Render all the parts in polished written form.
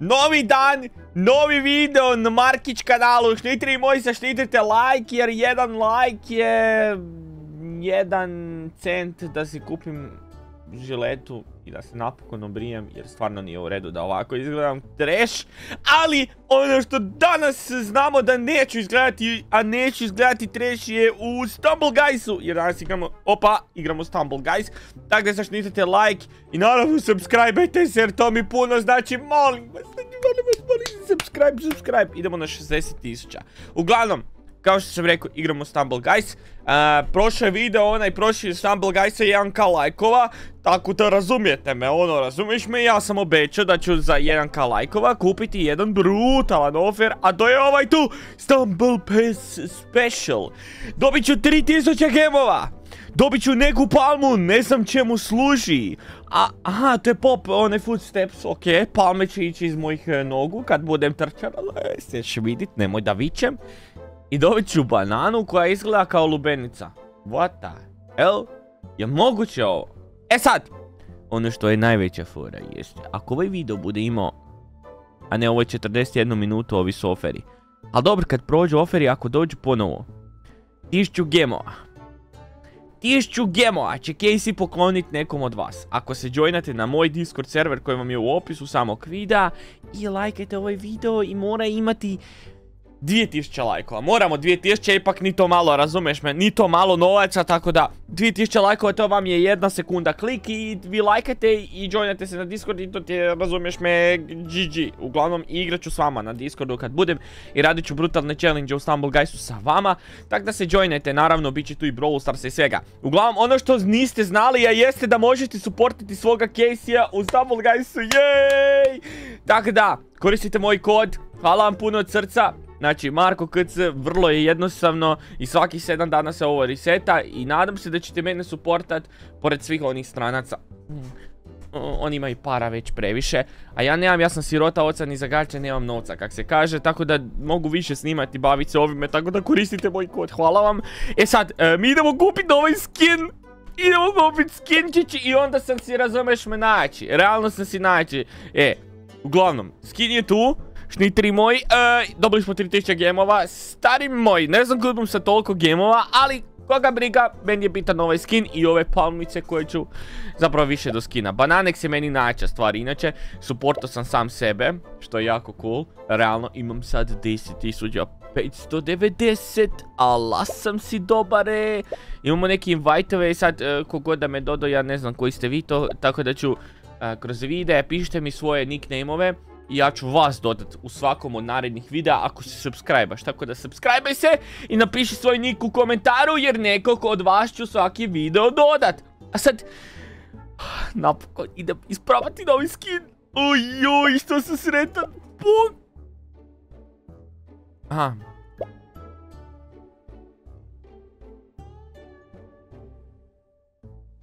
Novi dan, novi video na Markić kanalu. Šnitri moji, zaštitite like, jer jedan like je 1 cent da si kupim žiletu i da se napokon obrijem, jer stvarno nije u redu da ovako izgledam trash. Ali ono što danas znamo da neću izgledati, a neću izgledati trash, je u Stumble Guysu, jer danas igramo Stumble Guys. Tako da zaštitite like i naravno subscribe-ajte se, jer to mi puno znači. Molim vas, subscribe. Idemo na 60.000. Uglavnom, kao što sam rekao, igramo Stumble Guys. Prošle video, onaj prošli Stumble Guys je 1k lajkova. Tako da razumijete me, ono, razumiješ me? Ja sam obećao da ću za 1k lajkova kupiti jedan brutalan ofer, a to je ovaj tu, Stumble Pass Special. Dobit ću 3000 gemova. Dobit ću neku palmu, ne znam čemu služi. Aha, to je pop, onaj footsteps, ok. Palme će ići iz mojih nogu kad budem trčan. Sješ vidit, nemoj da vićem. I dobit ću bananu koja izgleda kao lubenica. What the hell? Je moguće ovo? E sad, ono što je najveća fora jeste, ako ovaj video bude imao, a ne, ovo je 41 minutu, ovi su oferi. Ali dobro, kad prođu oferi, ako dođu ponovo, 1000 gemova. 1000 gemova će KC poklonit nekom od vas. Ako se joinate na moj Discord server koji vam je u opisu samog videa i lajkajte ovaj video, i mora imati 2000 lajkova, moramo 2000, ipak ni to malo, razumeš me, ni to malo novaca, tako da 2000 lajkova, to vam je 1 sekunda klik i vi lajkate i joinate se na Discord i to ti je, razumeš me, GG. Uglavnom, igraću s vama na Discordu kad budem i radit ću brutalne challenge u Stumble Guysu sa vama, tako da se joinajte, naravno, bit će tu i Brawl Stars i svega. Uglavnom, ono što niste znali, a jeste da možete supportiti svoga KC-a u Stumble Guysu, jej! Tako da, koristite moj kod, hvala vam puno od srca. Znači, MarkoKC, vrlo je jednostavno i svakih 7 dana se ovo reseta i nadam se da ćete mene suportat pored svih onih stranaca. On ima i para već previše, a ja nemam, ja sam sirota oca, ni zagače, nemam novca, kak se kaže, tako da mogu više snimati, baviti se ovime, tako da koristite moj kod, hvala vam. E sad, mi idemo kupiti ovaj skin, idemo kupiti skinčići i onda sam si, razumeš me, naći, realno sam si naći. E, uglavnom, skin je tu. Šnitri moji, dobili smo 3000 gemova, stari moji, ne znam kudom sa toliko gemova, ali koga briga, meni je bitan ovaj skin i ove palmice koje ću, zapravo više do skina. Bananek se meni najjača stvar, inače, suportao sam sam sebe, što je jako cool, realno imam sad 10.590, ala sam si dobare, imamo neke invite-ove i sad kogod da me dodao, ja ne znam koji ste vi to, tako da ću kroz videe, pišite mi svoje nickname-ove. I ja ću vas dodat u svakom od narednih videa ako se subscribe-aš. Tako da subscribe-aj se i napiši svoj nick u komentaru, jer nekog od vas ću svaki video dodat. A sad, napokon idem isprobati novi skin. Ojoj, što sam sretan. Pum. Aha.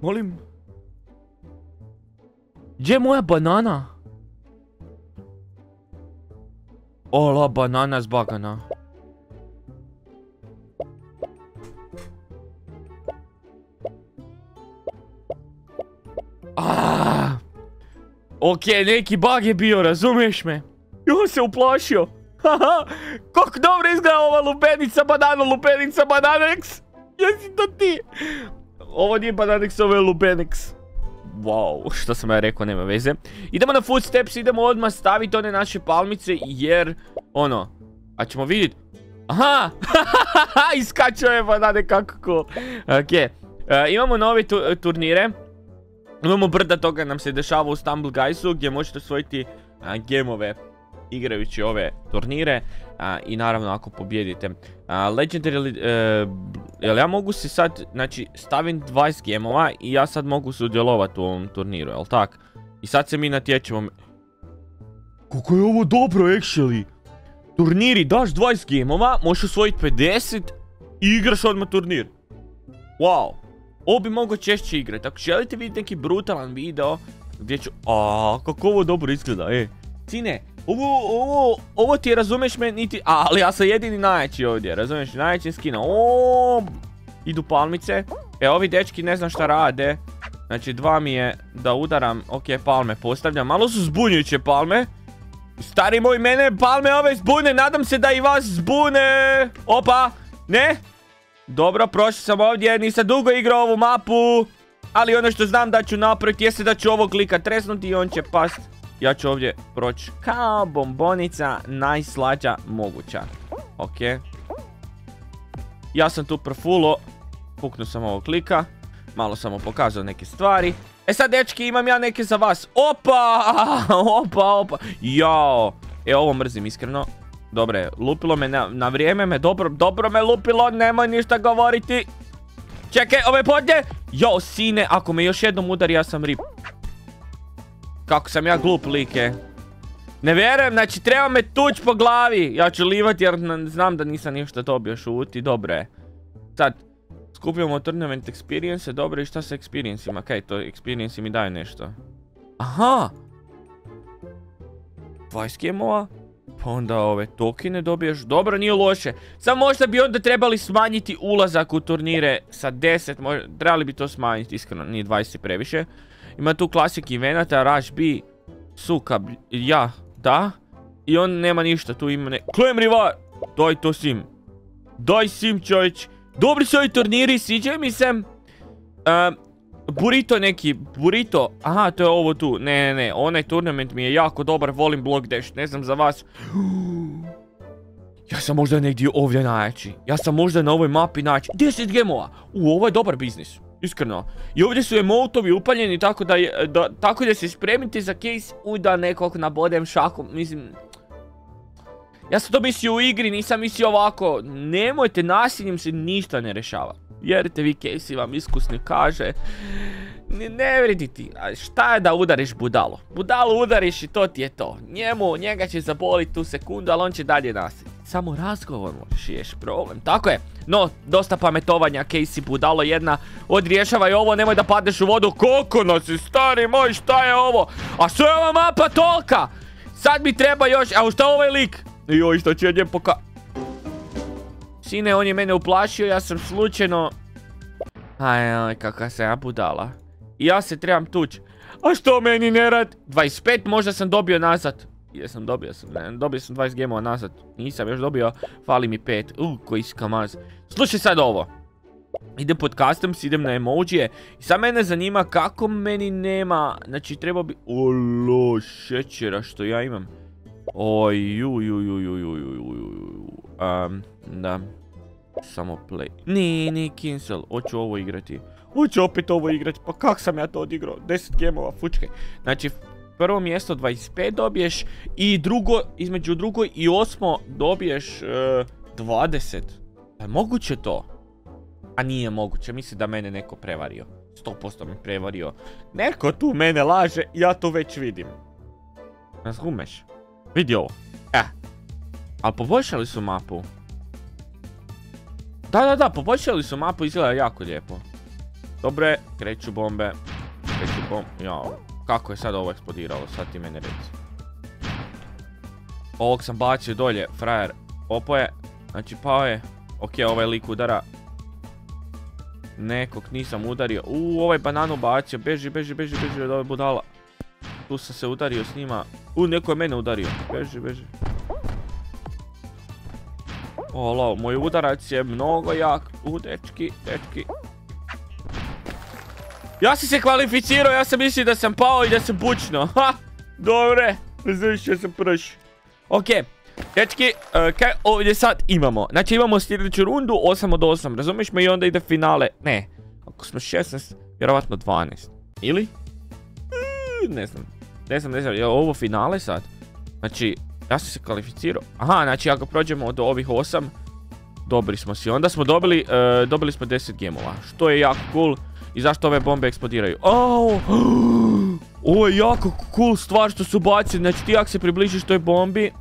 Molim. Gdje je moja banana? Ola, banana zbagana. Aaaa. Okej, neki bug je bio, razumiješ me? Jo, se uplašio. Haha, kako dobro izgleda ova lubenica, bananeks. Jesi to ti? Ovo nije bananeks, ovo je lubeneks. Wow, što sam ja rekao, nema veze. Idemo na footsteps, idemo odmah staviti one naše palmice, jer ono, a ćemo vidjeti. Aha, iskačao je banane, kako cool. Ok, imamo nove turnire. Imamo brda toga nam se dešava u Stumble Guysu, gdje možete osvojiti gemove igrajući ove turnire. I naravno ako pobjedite Legendary, jel ja mogu se sad, znači stavim 20 gemova i ja sad mogu sudjelovati u ovom turniru, jel tak? I sad se mi natječemo. Kako je ovo dobro, actually. Turniri, daš 20 gemova, možeš osvojiti 50 i igraš odmah turnir. Wow, ovo bi mogo češće igrati. Ako želite vidjeti neki brutalan video gdje ću, kako ovo dobro izgleda, Cine, ovo ti je, razumeš me, niti, ali ja sam jedini najjači ovdje, razumeš, najjači skina. Oooo, idu palmice. E, ovi dečki ne znam šta rade. Znači, 2 mi je da udaram, ok, palme postavljam, malo su zbunjujuće palme. Stari moj, mene palme ove zbune, nadam se da i vas zbune. Opa, ne? Dobro, prošao sam ovdje, nisam dugo igrao ovu mapu. Ali ono što znam da ću napraviti jeste da ću ovog klika tresnuti i on će past. Ja ću ovdje proći kao bombonica, najslađa moguća. Ok. Ja sam tu profulo. Puknuo sam ovog klika. Malo sam mu pokazao neke stvari. E sad, dečki, imam ja neke za vas. Opa, opa, opa. Jao. E, ovo mrzim iskreno. Dobre, lupilo me na vrijeme. Dobro me lupilo, nemoj ništa govoriti. Čekaj, ove podje. Jao, sine, ako me još jednom udari, ja sam rip. Kako sam ja glup, like. Ne vjerujem, znači treba me tuć po glavi. Ja ću livati jer znam da nisam ništa dobio, šuti, dobro je. Sad, skupljamo tournament experience, dobro, i šta sa experience-ima? Kaj, to experience mi daju nešto. Aha! 20 gemova. Pa onda ove tokene dobiješ, dobro, nije loše. Samo možda bi onda trebali smanjiti ulazak u turnire sa 10, trebali bi to smanjiti, iskreno, nije 20 previše. Ima tu klasik eventa, Rush B, suka, ja, da. I on nema ništa, tu ima ne... Klem rivar! Daj to sim. Daj sim, čovječ. Dobri su ovi turniri, sviđaju mi se. Burrito neki, burrito. Aha, to je ovo tu. Ne, onaj tournament mi je jako dobar, volim Block Dash, ne znam za vas. Ja sam možda negdje ovdje najjači. Ja sam možda na ovoj mapi najjači. 10 gemova. Ovo je dobar biznis. Iskreno. I ovdje su emotovi upaljeni, tako da je, tako da se spremite za case. Uj, da nekog nabodem šakom, mislim. Ja sam to mislio u igri, nisam mislio ovako. Nemojte, nasiljem se ništa ne rješava. Vjerite vi, Casey vam iskusni kaže. Ne vredi ti. Šta je da udariš budalo? Budalo udariš i to ti je to. Njega će zaboliti tu sekundu, ali on će dalje nasiliti. Samo razgovor riješ problem. Tako je. No, dosta pametovanja, Casey, budalo jedna. Odriješavaj ovo, nemoj da padneš u vodu. Koliko nas je, stari moj, šta je ovo? A što je ova mapa tolika? Sad mi treba još... A šta ovaj lik? Joj, što ću jednjem poka... Sine, on je mene uplašio, ja sam slučajno... Ajaj, kakva sam ja budala. I ja se trebam tući. A što meni ne rad? 25 možda sam dobio nazad. Jesam, dobio sam 20 gemova nazad. Nisam još dobio, fali mi 5. Koji skamaz. Slušaj sad ovo. Idem pod customs, idem na emojije. I sad mene zanima kako meni nema... Znači, trebao bi... Olo, šećera što ja imam. Da. Samo play. Ne, cancel. Hoću ovo igrati. Hoću opet ovo igrati. Pa kak sam ja to odigrao? 10 gemova, fučkaj. Znači, prvo mjesto 25 dobiješ. I drugo, između drugo i osmo dobiješ 20. Pa je moguće to? A nije moguće. Mislim da mene neko prevario. 100% me prevario. Neko tu mene laže. Ja to već vidim. Nas humeš? Vidi ovo. Ali poboljšali su mapu. Da, poboljšali su mapu, izgleda jako lijepo. Dobre, kreću bombe. Kreću bombe. Jao, kako je sad ovo eksplodiralo, sad ti mene reci. Ovog sam bacio dolje, frajer. Opo je, znači pao je. Ok, ovaj lik udara. Nekog nisam udario. Ovaj bananu bacio, beži od ove budala. Tu sam se udario s njima. Neko je mene udario. Beži. Olo, moj udarac je mnogo jak. Dečki. Ja sam se kvalificirao, ja sam mislio da sam pao i da sam bučno. Ha, dobre. Znaš što sam prš. Ok, dečki, kaj ovdje sad imamo? Znači imamo sljedeću rundu, 8 od 8, razumiš me? I onda ide finale. Ne, ako smo 16, vjerovatno 12. Ili? Ne znam, je ovo finale sad? Znači, ja sam se kvalificirao. Aha, znači ako prođemo do ovih 8, dobili smo si. Onda smo dobili smo 10 gemova. Što je jako cool. I zašto ove bombe eksplodiraju? Ovo je jako cool stvar što su bacili. Znači ti ako se približiš toj bombi...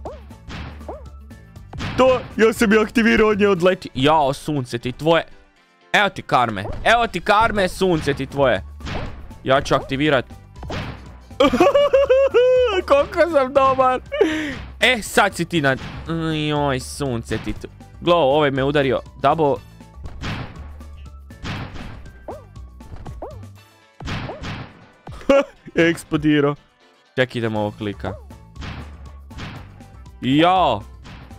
Ja sam je aktivirao, on je odleti. Jao, sunce ti tvoje. Evo ti karme, sunce ti tvoje. Ja ću aktivirat. Koliko sam dobar. E, sad si ti na... Joj, sunce ti tu. Glow, ovaj me udario. Double. Eksplodirao. Ček, idemo ovog klika. Jao,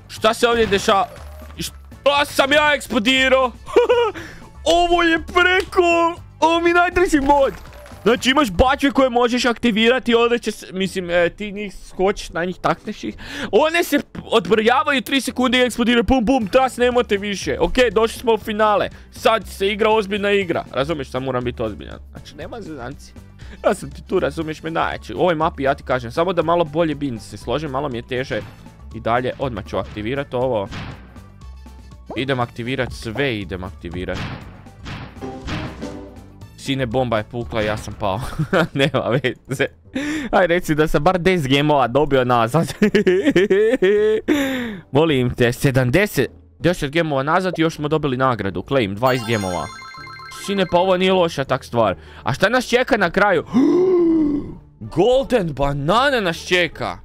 šta se ovdje dešava? Šta sam ja eksplodirao? Ovo je preko... Ovo mi je najdraži mod. Znači imaš bačve koje možeš aktivirati, onda će se, mislim, ti njih skočiš, na njih takneš ih. One se odbrojavaju 3 sekunde i eksplodiraju, bum bum, tras nemojte više. Okej, došli smo u finale, sad se igra ozbiljna igra. Razumiješ, sad moram biti ozbiljan. Znači nema zanci. Ja sam ti tu, razumiješ me, najjači. U ovoj mapi ja ti kažem, samo da malo bolje binci se složim, malo mi je teže i dalje. Odmah ću aktivirati ovo. Idem aktivirati sve, idem aktivirati. Sine, bomba je pukla i ja sam pao. Nema veze. Aj reci da sam bar 10 gemova dobio nazad. Molim te, 70. 10 gemova nazad i još smo dobili nagradu. Claim, 20 gemova. Sine, pa ovo nije loša tak stvar. A šta nas čeka na kraju? Golden banana nas čeka.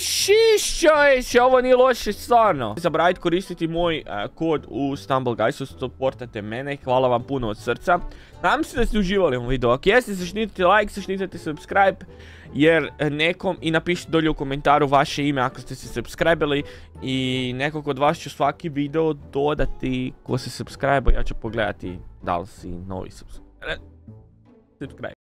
Šišćajš, ovo nije loše stvarno. Zaboravite koristiti moj kod u Stumble Guysu, supportate mene, hvala vam puno od srca. Nadam se da ste uživali ovom videu, ako jeste zašnitite like, zašnitite subscribe jer nekom i napišite dolje u komentaru vaše ime ako ste se subscribeli i nekog od vas ću svaki video dodati ko se subscribe, ja ću pogledati da li si novi subscribe.